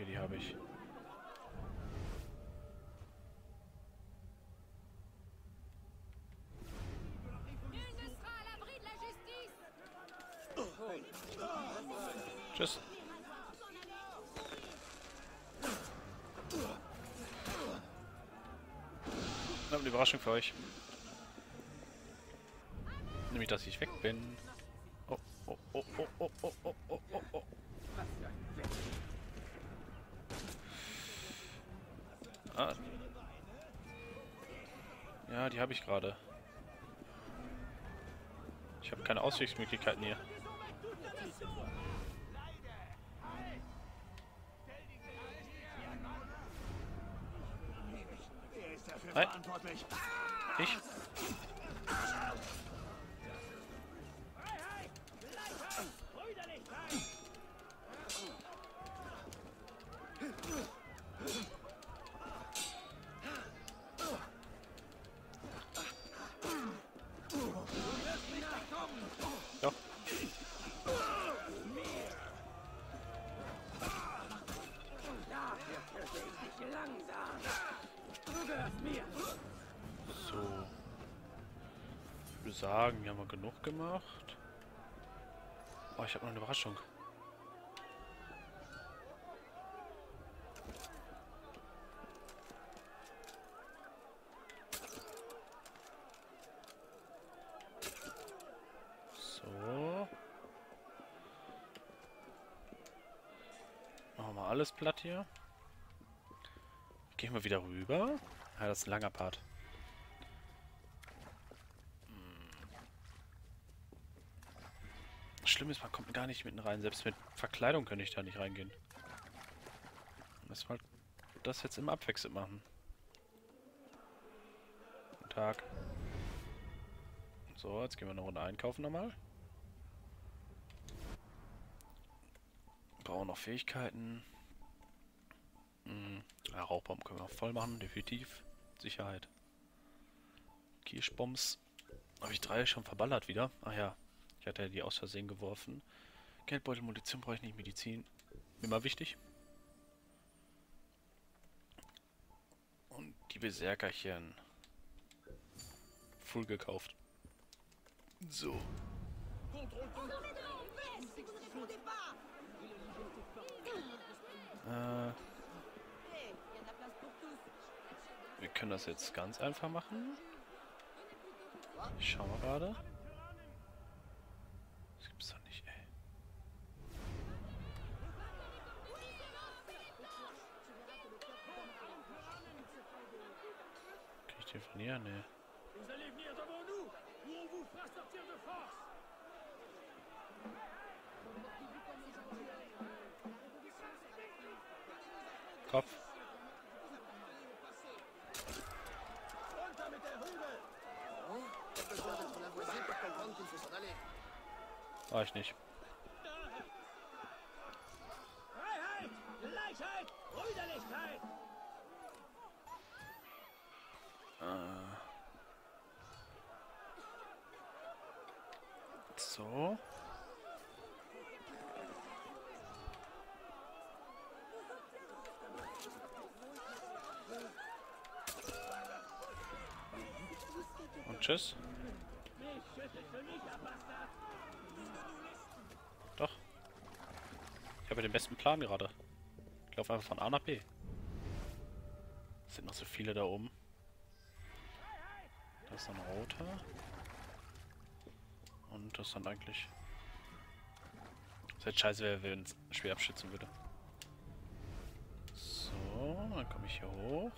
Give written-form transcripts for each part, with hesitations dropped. Okay, die habe ich. Tschüss. Ich habe eine Überraschung für euch. Nämlich, dass ich weg bin. Oh, oh, oh, oh, oh, oh, oh, oh, oh. Ah. Ja, die habe ich gerade. Ich habe keine Ausweichmöglichkeiten hier. Nein. Ich? Doch. So. Ich würde sagen, wir haben genug gemacht. Oh, ich habe noch eine Überraschung. So. Machen wir mal alles platt hier. Gehen wir wieder rüber. Ja, das ist ein langer Part. Schlimm ist, man kommt gar nicht mitten rein. Selbst mit Verkleidung könnte ich da nicht reingehen. Müssen wir das jetzt immer abwechselnd machen. Guten Tag. So, jetzt gehen wir eine Runde einkaufen nochmal. Brauchen noch Fähigkeiten. Ja, Rauchbomben können wir auch voll machen, definitiv. Sicherheit. Kirschbombs. Habe ich 3 schon verballert wieder? Ach ja, ich hatte ja die aus Versehen geworfen. Geldbeutel, Munition brauche ich nicht, Medizin. Immer wichtig. Und die Berserkerchen. Full gekauft. So. Wir können das jetzt ganz einfach machen. Ich schau mal gerade. Das gibt's doch nicht, ey. Kann ich den von hier? Nee. Kopf. War ich nicht. Freiheit, Gleichheit, Brüderlichkeit. So. Und tschüss. Doch. Ich habe den besten Plan gerade. Ich laufe einfach von A nach B. Es sind noch so viele da oben. Das ist ein roter. Und das dann eigentlich. Das wäre scheiße, wäre, wenn es schwer abschützen würde. So, dann komme ich hier hoch.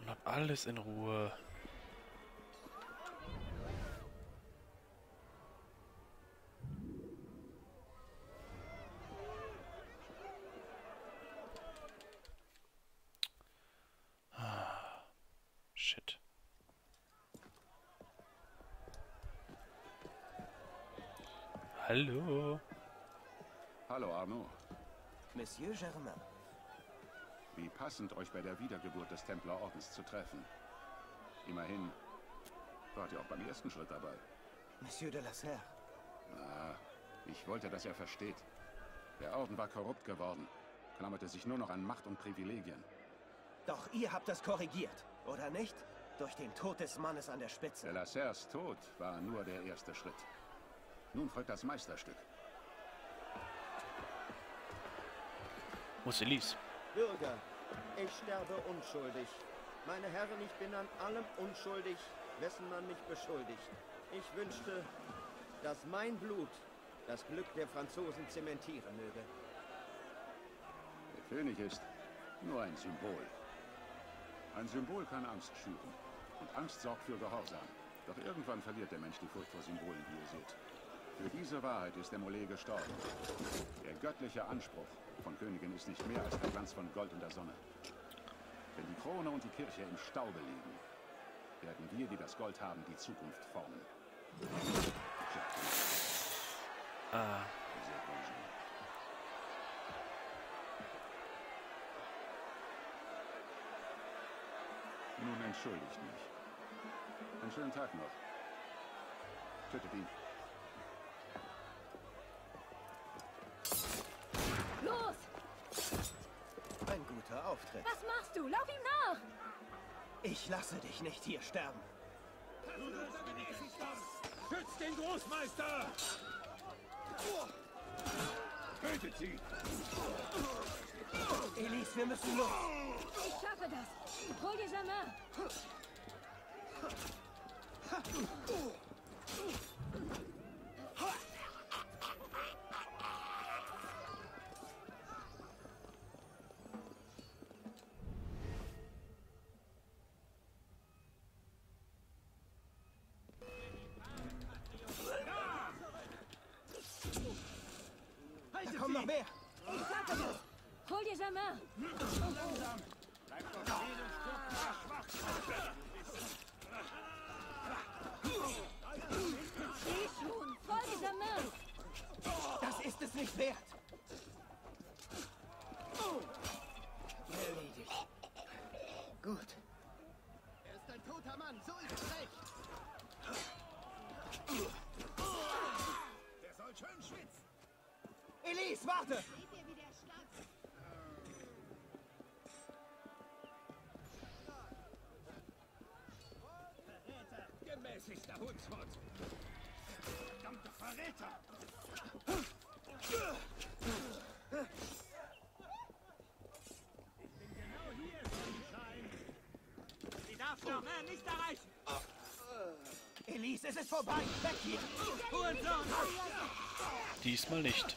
Und hab alles in Ruhe. Hallo. Hallo Arnaud. Monsieur Germain. Wie passend, euch bei der Wiedergeburt des Templerordens zu treffen. Immerhin wart ihr auch beim ersten Schritt dabei. Monsieur de la Serre. Ah, ich wollte, dass er versteht. Der Orden war korrupt geworden, klammerte sich nur noch an Macht und Privilegien. Doch ihr habt das korrigiert, oder nicht? Durch den Tod des Mannes an der Spitze. De la Serres Tod war nur der erste Schritt. Nun folgt das Meisterstück. Wo ist Elise? Bürger, ich sterbe unschuldig. Meine Herren, ich bin an allem unschuldig, wessen man mich beschuldigt. Ich wünschte, dass mein Blut das Glück der Franzosen zementieren möge. Der König ist nur ein Symbol. Ein Symbol kann Angst schüren. Und Angst sorgt für Gehorsam. Doch irgendwann verliert der Mensch die Furcht vor Symbolen, wie ihr seht. Für diese Wahrheit ist der Mollet gestorben. Der göttliche Anspruch von Königen ist nicht mehr als der Glanz von Gold in der Sonne. Wenn die Krone und die Kirche im Staube liegen, werden wir, die das Gold haben, die Zukunft formen. Nun entschuldigt mich. Einen schönen Tag noch. Tötet ihn. Los! Ein guter Auftritt. Was machst du? Lauf ihm nach! Ich lasse dich nicht hier sterben. Schützt den Großmeister! Tötet sie! Elise, wir müssen los! Ich schaffe das! Hol dir Germain! Da kommen noch mehr! Ich schaffe das! Hol dir Germain! Langsam! Bleib doch stehen und stirb nach Schwachsinn! Geh schon! Folge Germain! Das ist es nicht wert! Erledigt. Gut. Er ist ein toter Mann, so ist es recht! Der soll schön schwitzen! Elise, warte! Gemäßigter Hundswort! Verdammter Verräter! Ich bin genau hier, Sonnenschein! Sie darf Germain nicht erreichen! Elise, es ist vorbei! Weg hier! Diesmal nicht.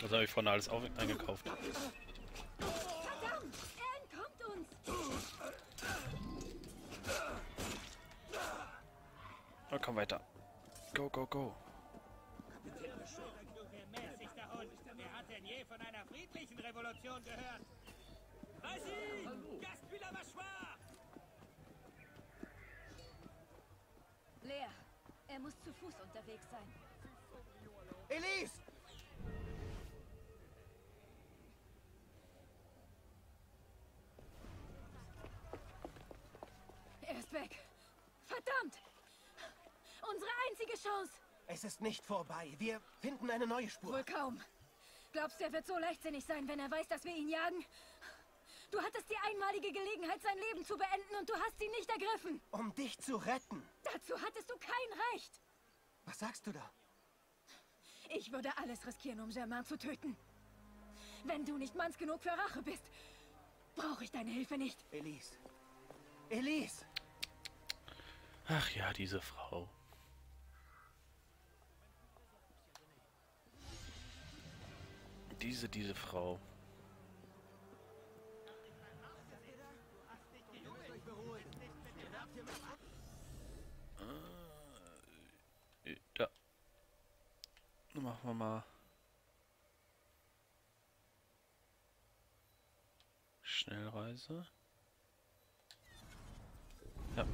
Das habe ich vorne alles auf eingekauft. Verdammt! Er entkommt uns! Oh, komm weiter. Go, go, go. Wer hat denn je von einer friedlichen Revolution gehört? Leer. Er muss zu Fuß unterwegs sein. Elise! Er ist weg. Verdammt! Unsere einzige Chance! Es ist nicht vorbei. Wir finden eine neue Spur. Wohl kaum. Glaubst du, er wird so leichtsinnig sein, wenn er weiß, dass wir ihn jagen? Du hattest die einmalige Gelegenheit, sein Leben zu beenden, und du hast sie nicht ergriffen. Um dich zu retten. Dazu hattest du kein Recht. Was sagst du da? Ich würde alles riskieren, um Germain zu töten. Wenn du nicht manns genug für Rache bist, brauche ich deine Hilfe nicht. Elise. Elise! Ach ja, diese Frau. Diese Frau. Da. Machen wir mal Schnellreise. Ja,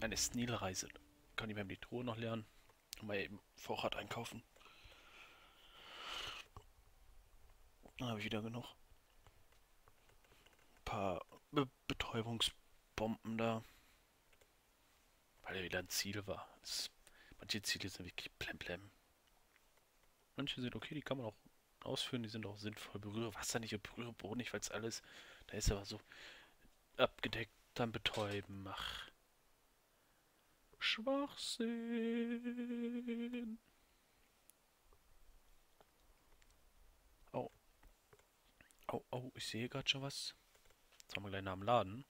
eine Schnellreise. Kann ich mir die Truhe noch lernen. Mal eben Vorrat einkaufen. Dann habe ich wieder genug. Ein paar Betäubungsbomben da. Weil er wieder ein Ziel war. Manche Ziele sind wirklich blemblem. Manche sind okay, die kann man auch ausführen, die sind auch sinnvoll. Berühre Wasser nicht und berühre Boden nicht, weil es alles, da ist aber so abgedeckt, dann betäuben, mach. Schwachsinn. Oh, ich sehe gerade schon was. Jetzt haben wir gleich nach dem Laden.